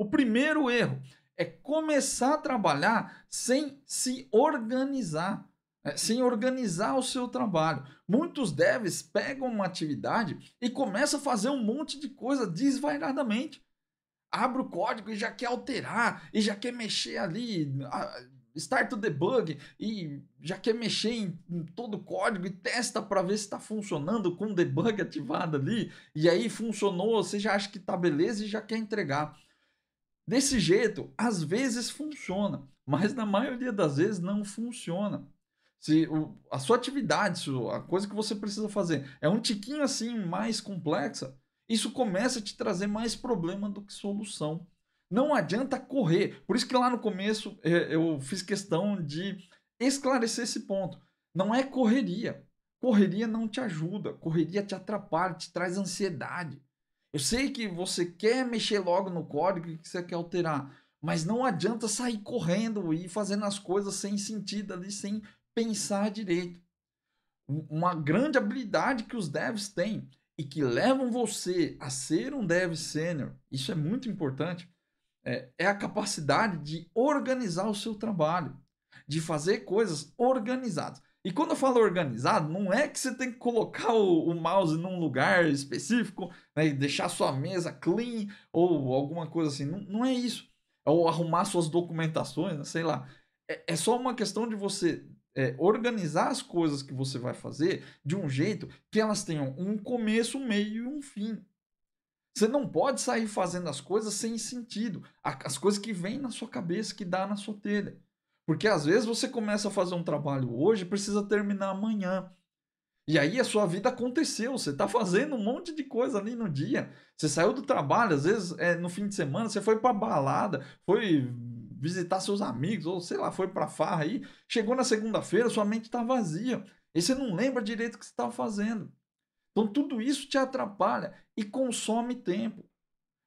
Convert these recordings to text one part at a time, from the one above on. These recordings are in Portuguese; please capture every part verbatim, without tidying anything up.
O primeiro erro é começar a trabalhar sem se organizar, né? Sem organizar o seu trabalho. Muitos devs pegam uma atividade e começam a fazer um monte de coisa desvairadamente. Abre o código e já quer alterar, e já quer mexer ali, start to debug, e já quer mexer em, em todo o código e testa para ver se está funcionando com o debug ativado ali, e aí funcionou, você já acha que está beleza e já quer entregar. Desse jeito, às vezes funciona, mas na maioria das vezes não funciona. Se o, a sua atividade, se a coisa que você precisa fazer é um tiquinho assim mais complexa, isso começa a te trazer mais problema do que solução. Não adianta correr. Por isso que lá no começo eu fiz questão de esclarecer esse ponto. Não é correria. Correria não te ajuda. Correria te atrapalha, te traz ansiedade. Eu sei que você quer mexer logo no código, que você quer alterar, mas não adianta sair correndo e fazendo as coisas sem sentido ali, sem pensar direito. Uma grande habilidade que os devs têm e que levam você a ser um dev sênior, isso é muito importante, é, é a capacidade de organizar o seu trabalho, de fazer coisas organizadas. E quando eu falo organizado, não é que você tem que colocar o, o mouse num lugar específico, né, e deixar sua mesa clean ou alguma coisa assim, não, não é isso. Ou arrumar suas documentações, né, sei lá. É, é só uma questão de você... É, organizar as coisas que você vai fazer de um jeito que elas tenham um começo, um meio e um fim. Você não pode sair fazendo as coisas sem sentido, as coisas que vêm na sua cabeça, que dá na sua telha. Porque às vezes você começa a fazer um trabalho hoje e precisa terminar amanhã. E aí a sua vida aconteceu, você está fazendo um monte de coisa ali no dia. Você saiu do trabalho, às vezes é, no fim de semana você foi para balada, foi... visitar seus amigos, ou sei lá, foi pra farra aí, chegou na segunda-feira, sua mente tá vazia, e você não lembra direito o que você tá fazendo. Então tudo isso te atrapalha e consome tempo.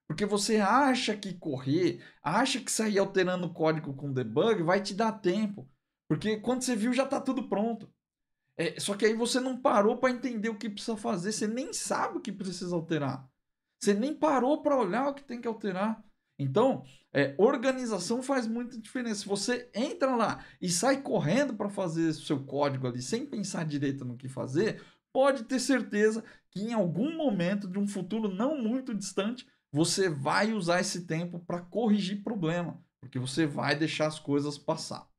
Porque você acha que correr, acha que sair alterando o código com debug vai te dar tempo. Porque quando você viu já tá tudo pronto. É, só que aí você não parou para entender o que precisa fazer, você nem sabe o que precisa alterar. Você nem parou para olhar o que tem que alterar. Então, é, organização faz muita diferença. Se você entra lá e sai correndo para fazer seu código ali sem pensar direito no que fazer, pode ter certeza que em algum momento de um futuro não muito distante, você vai usar esse tempo para corrigir problema, porque você vai deixar as coisas passar.